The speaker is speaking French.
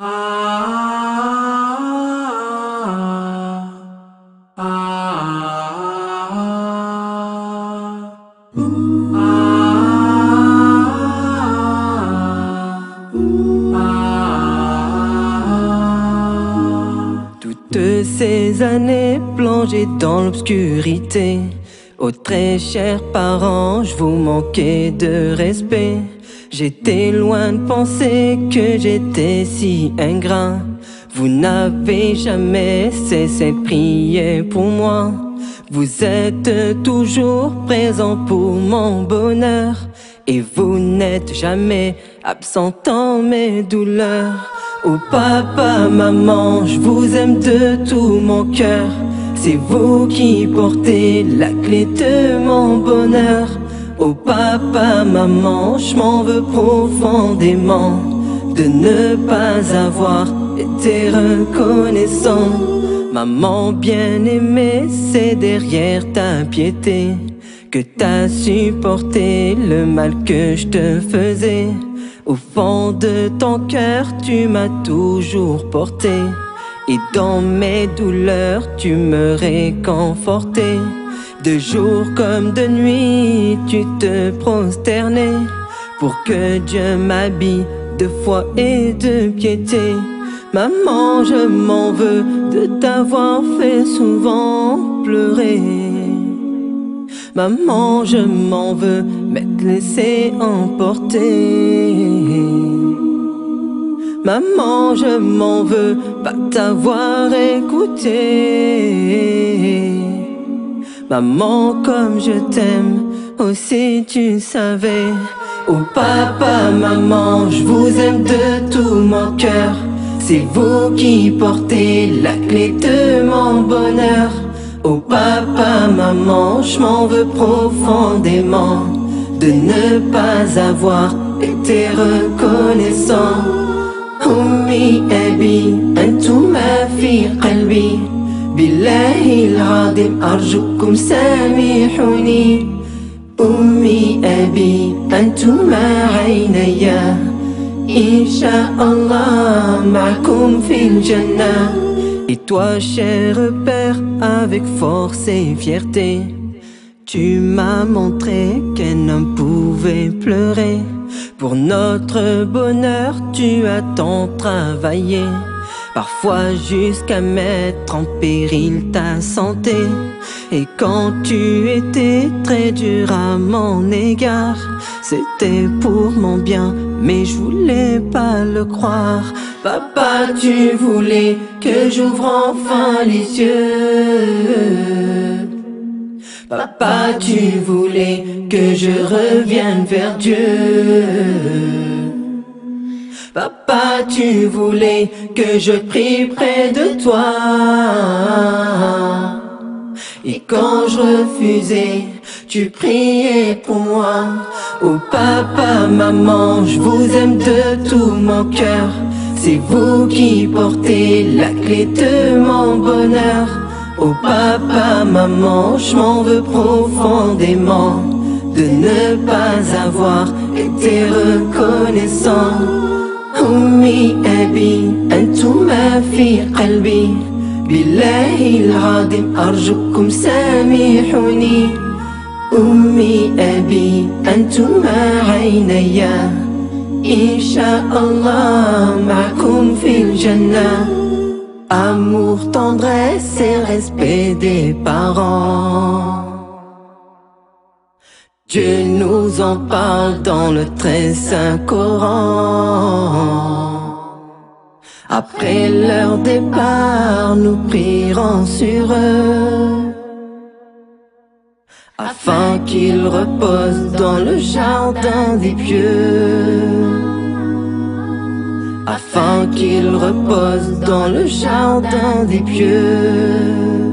Toutes ces années plongées dans l'obscurité, ô très chers parents, je vous manquais de respect. J'étais loin de penser que j'étais si ingrat. Vous n'avez jamais cessé de prier pour moi. Vous êtes toujours présent pour mon bonheur, et vous n'êtes jamais absent dans mes douleurs. Oh papa, maman, je vous aime de tout mon cœur. C'est vous qui portez la clé de mon bonheur. Oh papa, maman, je m'en veux profondément de ne pas avoir été reconnaissant. Maman bien-aimée, c'est derrière ta piété que t'as supporté le mal que je te faisais. Au fond de ton cœur, tu m'as toujours porté, et dans mes douleurs, tu me réconfortais. De jour comme de nuit, tu te prosternais pour que Dieu m'habille de foi et de piété. Maman, je m'en veux de t'avoir fait souvent pleurer. Maman, je m'en veux m'être laissé emporter. Maman, je m'en veux pas t'avoir écouté. Maman, comme je t'aime, oh si tu savais. Oh papa, maman, je vous aime de tout mon cœur. C'est vous qui portez la clé de mon bonheur. Oh papa, maman, je m'en veux profondément de ne pas avoir été reconnaissant. أمي أبي أنتما في قلبي بالله العظيم أرجوكم سامحوني. أمي أبي أنتما عيني إن شاء الله معكم في الجنة. Et toi, cher père, avec force et fierté, tu m'as montré qu'un homme pouvait pleurer. Pour notre bonheur, tu as tant travaillé, parfois jusqu'à mettre en péril ta santé. Et quand tu étais très dur à mon égard, c'était pour mon bien, mais je voulais pas le croire. Papa, tu voulais que j'ouvre enfin les yeux. Papa, tu voulais que je revienne vers Dieu. Papa, tu voulais que je prie près de toi. Et quand je refusais, tu priais pour moi. Oh papa, maman, je vous aime de tout mon cœur. C'est vous qui portez la clé de mon bonheur. Oh papa, maman, je m'en veux profondément de ne pas avoir été reconnaissant. أمي أبي أنتما في قلبي بالله العظيم أرجوكم سامحوني. أمي أبي أنتما عيني إن شاء الله معكم في الجنة. Amour, tendresse et respect des parents, Dieu nous en parle dans le très saint Coran. Après leur départ, nous prierons sur eux, afin qu'ils reposent dans le jardin des pieux. Afin qu'ils reposent dans le jardin des pieux.